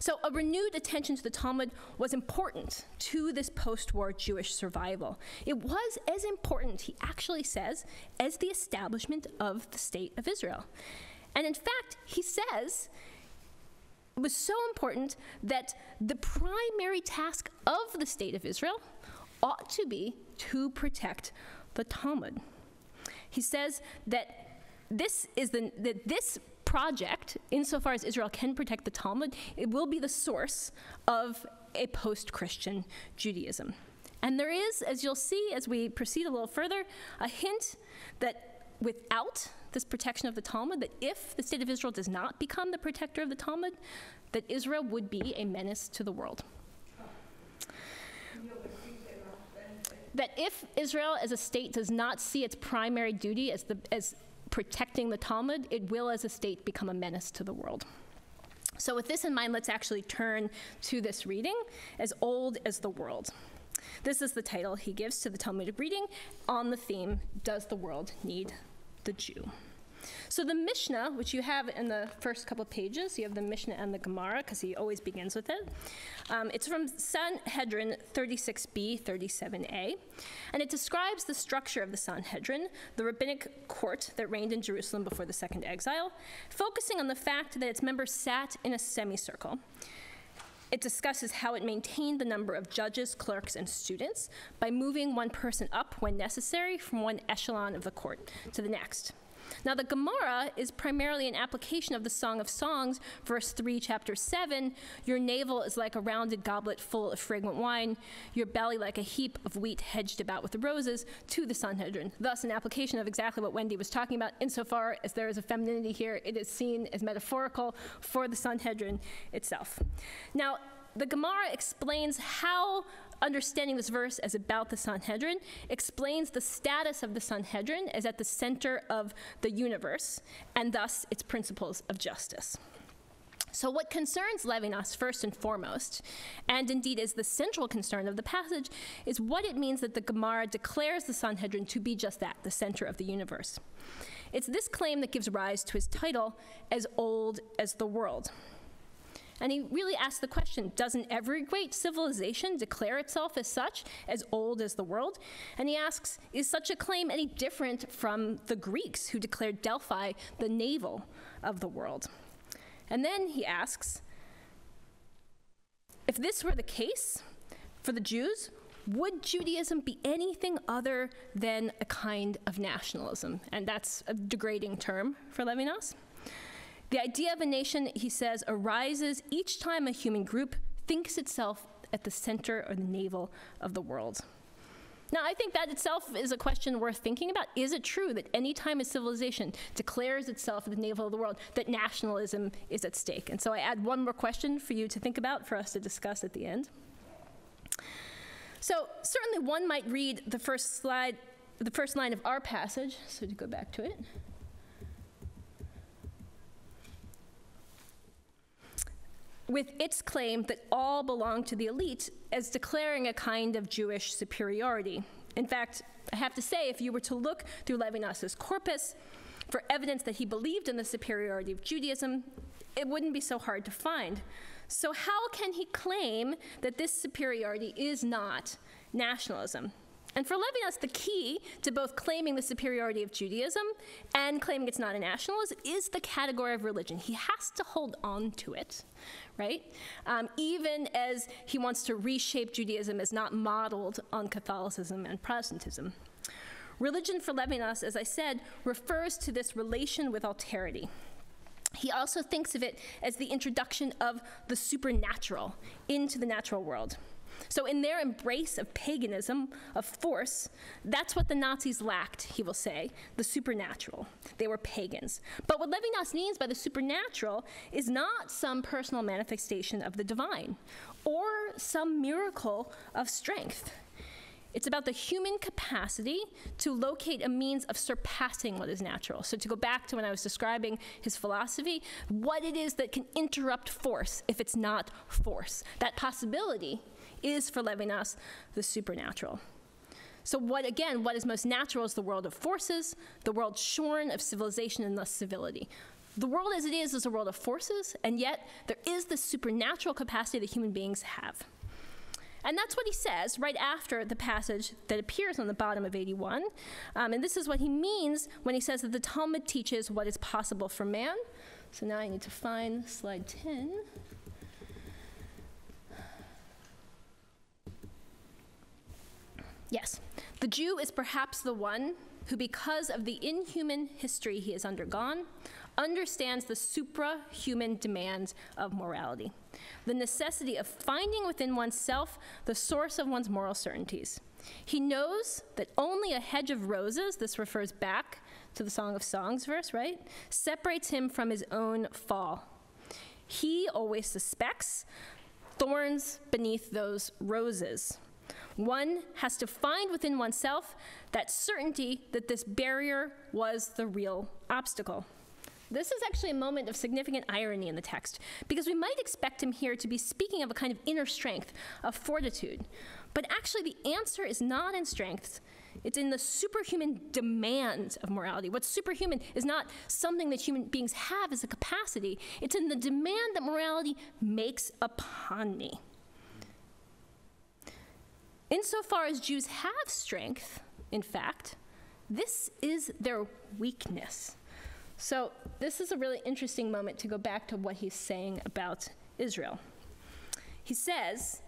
So a renewed attention to the Talmud was important to this post-war Jewish survival. It was as important, he actually says, as the establishment of the state of Israel. And in fact, he says, it was so important that the primary task of the state of Israel ought to be to protect the Talmud. He says that this is this project, insofar as Israel can protect the Talmud, it will be the source of a post-Christian Judaism. And there is, as you'll see as we proceed a little further, a hint that without this protection of the Talmud, that if the state of Israel does not become the protector of the Talmud, that Israel would be a menace to the world. That if Israel as a state does not see its primary duty as protecting the Talmud, it will as a state become a menace to the world. So with this in mind, let's actually turn to this reading, As Old as the World. This is the title he gives to the Talmudic reading on the theme, Does the World Need the Jew? So the Mishnah, which you have in the first couple of pages, you have the Mishnah and the Gemara, because he always begins with it. It's from Sanhedrin 36b, 37a, and it describes the structure of the Sanhedrin, the rabbinic court that reigned in Jerusalem before the Second Exile, focusing on the fact that its members sat in a semicircle. It discusses how it maintained the number of judges, clerks, and students by moving one person up when necessary from one echelon of the court to the next. Now, the Gemara is primarily an application of the Song of Songs, verse 3, chapter 7. Your navel is like a rounded goblet full of fragrant wine, your belly like a heap of wheat hedged about with roses, to the Sanhedrin. Thus, an application of exactly what Wendy was talking about, insofar as there is a femininity here, it is seen as metaphorical for the Sanhedrin itself. Now, the Gemara explains how understanding this verse as about the Sanhedrin explains the status of the Sanhedrin as at the center of the universe, and thus its principles of justice. So what concerns Levinas first and foremost, and indeed is the central concern of the passage, is what it means that the Gemara declares the Sanhedrin to be just that, the center of the universe. It's this claim that gives rise to his title, As Old as the World. And he really asks the question, doesn't every great civilization declare itself as such, as old as the world? And he asks, is such a claim any different from the Greeks who declared Delphi the navel of the world? And then he asks, if this were the case for the Jews, would Judaism be anything other than a kind of nationalism? And that's a degrading term for Levinas. The idea of a nation, he says, arises each time a human group thinks itself at the center or the navel of the world. Now, I think that itself is a question worth thinking about. Is it true that any time a civilization declares itself at the navel of the world, that nationalism is at stake? And so I add one more question for you to think about, for us to discuss at the end. So certainly one might read the first slide, the first line of our passage, so to go back to it. With its claim that all belong to the elite as declaring a kind of Jewish superiority. In fact, I have to say, if you were to look through Levinas's corpus for evidence that he believed in the superiority of Judaism, it wouldn't be so hard to find. So how can he claim that this superiority is not nationalism? And for Levinas, the key to both claiming the superiority of Judaism and claiming it's not a nationalism is the category of religion. He has to hold on to it, right? Even as he wants to reshape Judaism as not modeled on Catholicism and Protestantism. Religion for Levinas, as I said, refers to this relation with alterity. He also thinks of it as the introduction of the supernatural into the natural world. So in their embrace of paganism, of force, that's what the Nazis lacked, he will say, the supernatural. They were pagans. But what Levinas means by the supernatural is not some personal manifestation of the divine or some miracle of strength. It's about the human capacity to locate a means of surpassing what is natural. So to go back to when I was describing his philosophy, what it is that can interrupt force if it's not force. That possibility is for Levinas the supernatural. So what, again, what is most natural is the world of forces, the world shorn of civilization and thus civility. The world as it is a world of forces, and yet there is this supernatural capacity that human beings have. And that's what he says right after the passage that appears on the bottom of 81. And this is what he means when he says that the Talmud teaches what is possible for man. So now I need to find slide 10. Yes, the Jew is perhaps the one who, because of the inhuman history he has undergone, understands the suprahuman demands of morality, the necessity of finding within oneself the source of one's moral certainties. He knows that only a hedge of roses, this refers back to the Song of Songs verse, right, separates him from his own fall. He always suspects thorns beneath those roses. One has to find within oneself that certainty that this barrier was the real obstacle. This is actually a moment of significant irony in the text, because we might expect him here to be speaking of a kind of inner strength, of fortitude. But actually the answer is not in strength, it's in the superhuman demands of morality. What's superhuman is not something that human beings have as a capacity, it's in the demand that morality makes upon me. Insofar as Jews have strength, in fact, this is their weakness. So this is a really interesting moment to go back to what he's saying about Israel. He says,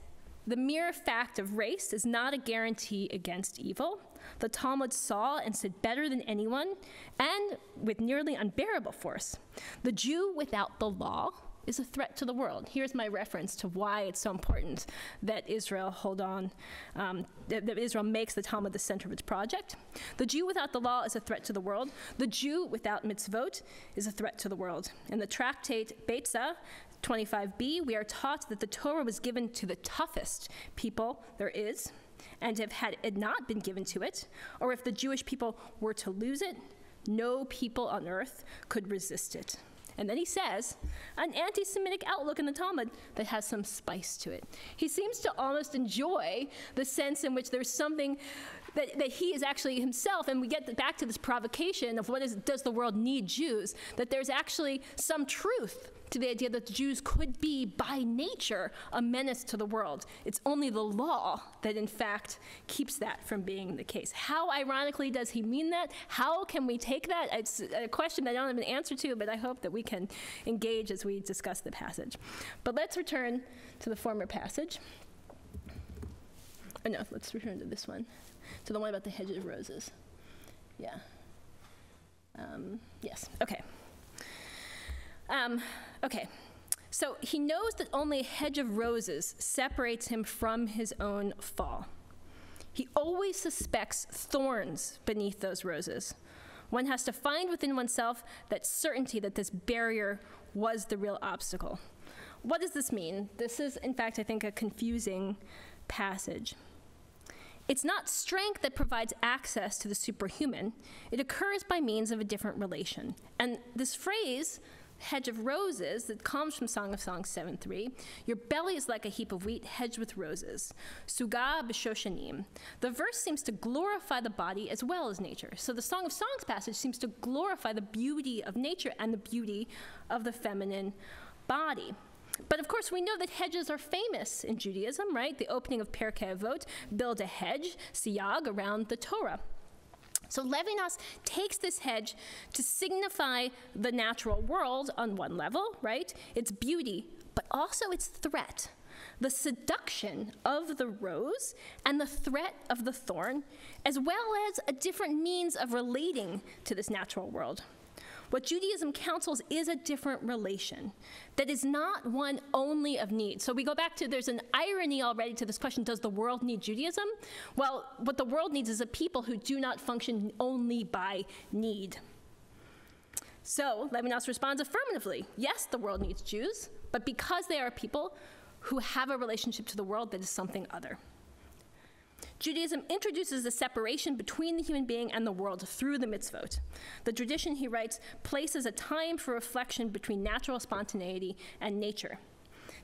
the mere fact of race is not a guarantee against evil. The Talmud saw and said better than anyone, and with nearly unbearable force, the Jew without the law is a threat to the world. Here's my reference to why it's so important that Israel Israel makes the Talmud the center of its project. The Jew without the law is a threat to the world. The Jew without mitzvot is a threat to the world. In the tractate Beitza, 25b, we are taught that the Torah was given to the toughest people there is, and if had it not been given to it, or if the Jewish people were to lose it, no people on earth could resist it. And then he says, an anti-Semitic outlook in the Talmud that has some spice to it. He seems to almost enjoy the sense in which there's something that he is actually himself, and we get back to this provocation of does the world need Jews, that there's actually some truth to the idea that Jews could be, by nature, a menace to the world. It's only the law that, in fact, keeps that from being the case. How ironically does he mean that? How can we take that? It's a question that I don't have an answer to, but I hope that we can engage as we discuss the passage. But let's return to the former passage. Oh, no, let's return to this one, to the one about the hedge of roses. Yeah. Yes, okay. Okay, so he knows that only a hedge of roses separates him from his own fall. He always suspects thorns beneath those roses. One has to find within oneself that certainty that this barrier was the real obstacle. What does this mean? This is, in fact, I think, a confusing passage. It's not strength that provides access to the superhuman. It occurs by means of a different relation. And this phrase, hedge of roses, that comes from Song of Songs 7:3. Your belly is like a heap of wheat hedged with roses. Suga b'shoshanim. The verse seems to glorify the body as well as nature. So the Song of Songs passage seems to glorify the beauty of nature and the beauty of the feminine body. But of course, we know that hedges are famous in Judaism, right? The opening of Perkei Avot, build a hedge, siyag, around the Torah. So Levinas takes this hedge to signify the natural world on one level, right? Its beauty, but also its threat. The seduction of the rose and the threat of the thorn, as well as a different means of relating to this natural world. What Judaism counsels is a different relation that is not one only of need. So we go back to, there's an irony already to this question, does the world need Judaism? Well, what the world needs is a people who do not function only by need. So Levinas responds affirmatively. Yes, the world needs Jews, but because they are people who have a relationship to the world that is something other. Judaism introduces the separation between the human being and the world through the mitzvot. The tradition, he writes, places a time for reflection between natural spontaneity and nature.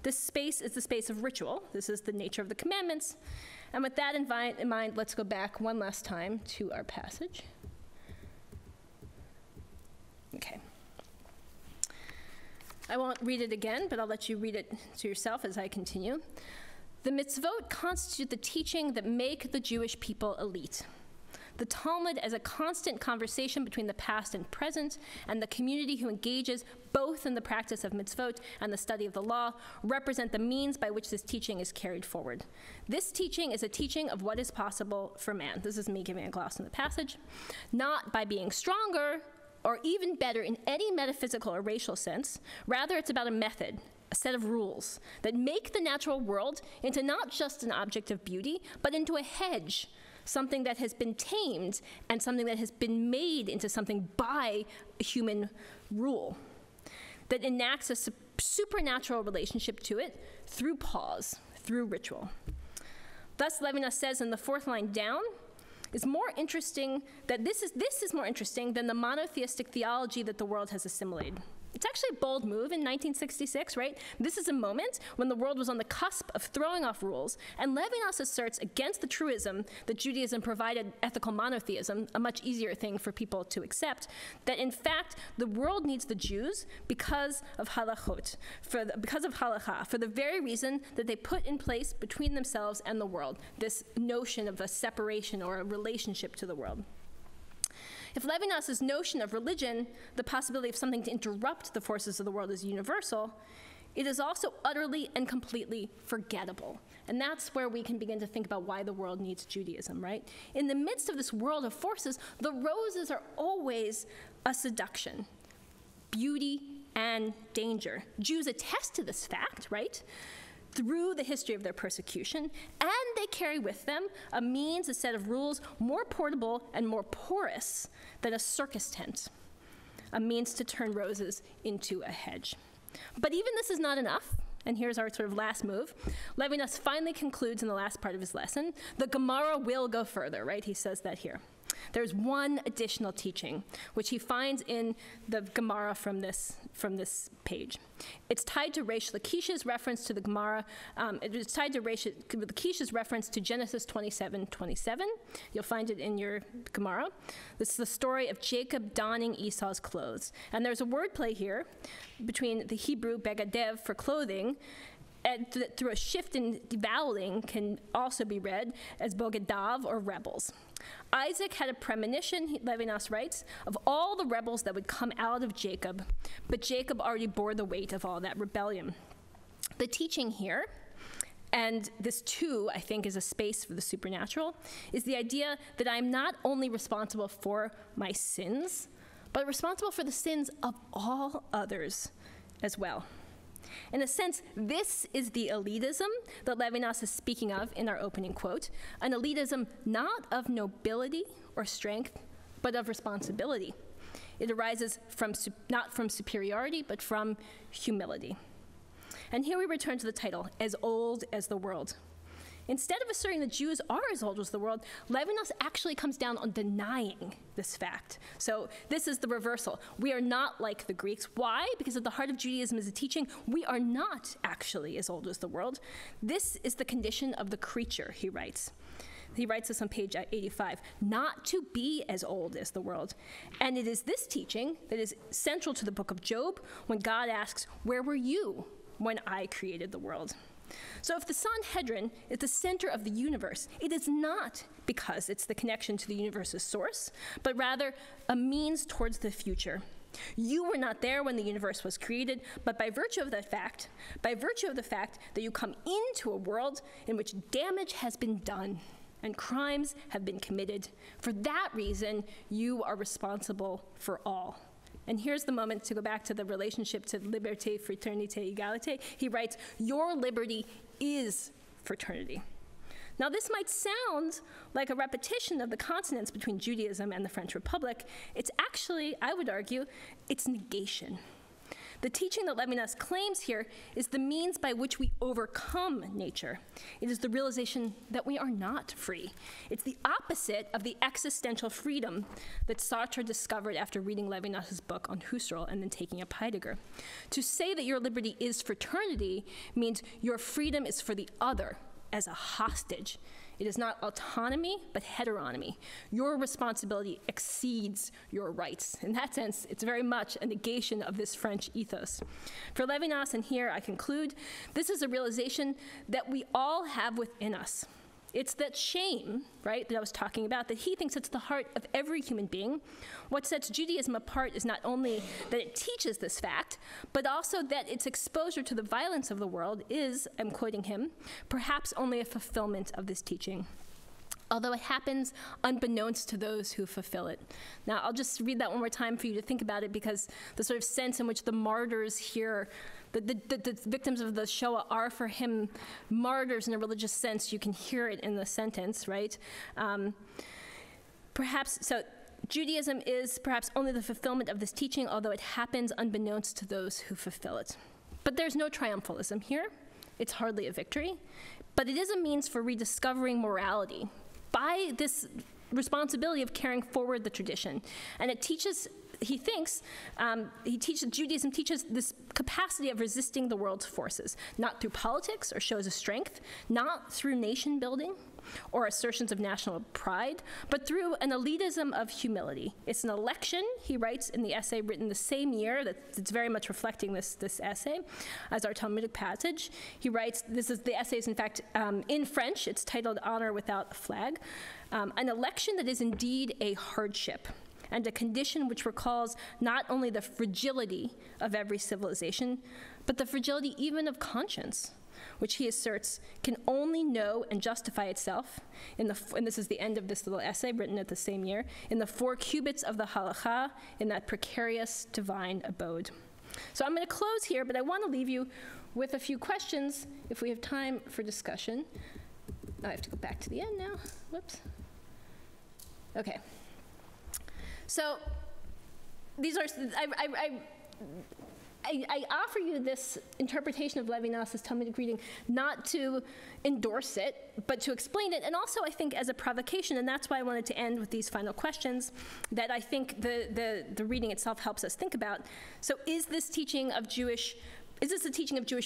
This space is the space of ritual. This is the nature of the commandments. And with that in mind, let's go back one last time to our passage. Okay. I won't read it again, but I'll let you read it to yourself as I continue. The mitzvot constitute the teaching that make the Jewish people elite. the Talmud as a constant conversation between the past and present, and the community who engages both in the practice of mitzvot and the study of the law represent the means by which this teaching is carried forward. This teaching is a teaching of what is possible for man. This is me giving a gloss on the passage. Not by being stronger or even better in any metaphysical or racial sense. Rather, it's about a method, a set of rules that make the natural world into not just an object of beauty, but into a hedge, something that has been tamed and something that has been made into something by human rule, that enacts a supernatural relationship to it through pause, through ritual. Thus, Levinas says in the fourth line down, is more interesting that this is more interesting than the monotheistic theology that the world has assimilated. It's actually a bold move in 1966, right? This is a moment when the world was on the cusp of throwing off rules, and Levinas asserts against the truism that Judaism provided ethical monotheism, a much easier thing for people to accept, that in fact, the world needs the Jews because of halachot, because of halakhah, for the very reason that they put in place between themselves and the world, this notion of a separation or a relationship to the world. If Levinas's notion of religion, the possibility of something to interrupt the forces of the world, is universal, it is also utterly and completely forgettable. And that's where we can begin to think about why the world needs Judaism, right? In the midst of this world of forces, the roses are always a seduction, beauty and danger. Jews attest to this fact, right? Through the history of their persecution, and they carry with them a means, a set of rules more portable and more porous than a circus tent, a means to turn roses into a hedge. But even this is not enough, and here's our sort of last move. Levinas finally concludes in the last part of his lesson, the Gemara will go further, right? He says that here. There's one additional teaching, which he finds in the Gemara from this page. It's tied to Reish Lakish's reference to the Gemara. It's tied to Reish Lakish's reference to Genesis 27:27. You'll find it in your Gemara. This is the story of Jacob donning Esau's clothes. And there's a wordplay here between the Hebrew begadev for clothing, and through a shift in voweling can also be read as bogadav or rebels. Isaac had a premonition, Levinas writes, of all the rebels that would come out of Jacob, but Jacob already bore the weight of all that rebellion. The teaching here, and this too, I think, is a space for the supernatural, is the idea that I'm not only responsible for my sins, but responsible for the sins of all others as well. In a sense, this is the elitism that Levinas is speaking of in our opening quote, an elitism not of nobility or strength, but of responsibility. It arises from not from superiority, but from humility. And here we return to the title, As Old as the World. Instead of asserting that Jews are as old as the world, Levinas actually comes down on denying this fact. So this is the reversal. We are not like the Greeks. Why? Because at the heart of Judaism is a teaching, we are not actually as old as the world. This is the condition of the creature, he writes. He writes this on page 85, not to be as old as the world. And it is this teaching that is central to the book of Job when God asks, "Where were you when I created the world?" So if the Sanhedrin is the center of the universe, it is not because it's the connection to the universe's source, but rather a means towards the future. You were not there when the universe was created, but by virtue of the fact that you come into a world in which damage has been done and crimes have been committed, for that reason, you are responsible for all. And here's the moment to go back to the relationship to liberté, fraternité, égalité. He writes, your liberty is fraternity. Now this might sound like a repetition of the consonants between Judaism and the French Republic. It's actually, I would argue, it's negation. The teaching that Levinas claims here is the means by which we overcome nature. It is the realization that we are not free. It's the opposite of the existential freedom that Sartre discovered after reading Levinas's book on Husserl and then taking up Heidegger. To say that your liberty is fraternity means your freedom is for the other as a hostage. It is not autonomy, but heteronomy. Your responsibility exceeds your rights. In that sense, it's very much a negation of this French ethos. For Levinas, and here I conclude, this is a realization that we all have within us, It's that shame, right, that I was talking about, that he thinks it's the heart of every human being. What sets Judaism apart is not only that it teaches this fact, but also that its exposure to the violence of the world is, I'm quoting him, perhaps only a fulfillment of this teaching, although it happens unbeknownst to those who fulfill it. Now, I'll just read that one more time for you to think about it, because the sort of sense in which the martyrs here, the victims of the Shoah are for him martyrs in a religious sense. You can hear it in the sentence, right? Judaism is perhaps only the fulfillment of this teaching, although it happens unbeknownst to those who fulfill it. But there's no triumphalism here. It's hardly a victory, but it is a means for rediscovering morality by this responsibility of carrying forward the tradition. And it teaches, he thinks, Judaism teaches this capacity of resisting the world's forces, not through politics or shows of strength, not through nation building or assertions of national pride, but through an elitism of humility. It's an election, he writes in the essay written the same year, that's very much reflecting this essay as our Talmudic passage. He writes, the essay is in fact in French, it's titled Honor Without a Flag, an election that is indeed a hardship and a condition which recalls not only the fragility of every civilization, but the fragility even of conscience, which he asserts can only know and justify itself, and this is the end of this little essay written at the same year, in the 4 cubits of the halakhah, in that precarious divine abode. So I'm going to close here, but I want to leave you with a few questions if we have time for discussion. I have to go back to the end now. Whoops. Okay. So these are, I offer you this interpretation of Levinas's Talmudic reading not to endorse it, but to explain it, and also I think as a provocation, and that's why I wanted to end with these final questions that I think the reading itself helps us think about. So is this a teaching of Jewish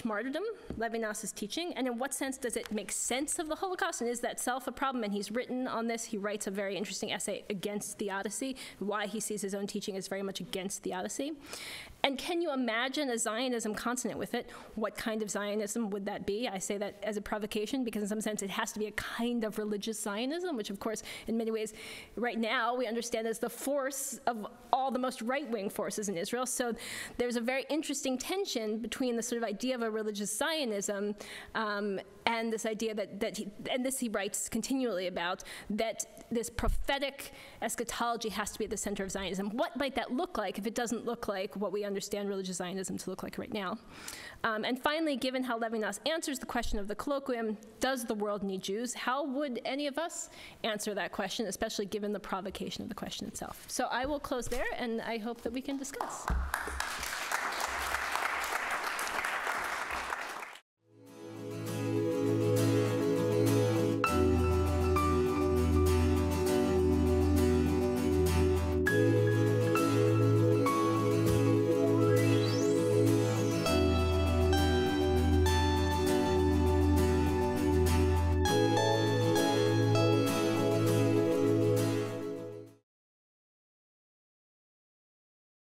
martyrdom, Levinas's teaching, and in what sense does it make sense of the Holocaust, and is that self a problem? And he's written on this. He writes a very interesting essay against the Odyssey, why he sees his own teaching as very much against the Odyssey. And can you imagine a Zionism consonant with it? What kind of Zionism would that be? I say that as a provocation because in some sense it has to be a kind of religious Zionism, which of course in many ways right now we understand as the force of all the most right-wing forces in Israel. So there's a very interesting tension between the sort of idea of a religious Zionism and this idea that he writes continually about, that this prophetic eschatology has to be at the center of Zionism. What might that look like if it doesn't look like what we understand religious Zionism to look like right now? And finally, given how Levinas answers the question of the colloquium, does the world need Jews? How would any of us answer that question, especially given the provocation of the question itself? So I will close there, and I hope that we can discuss.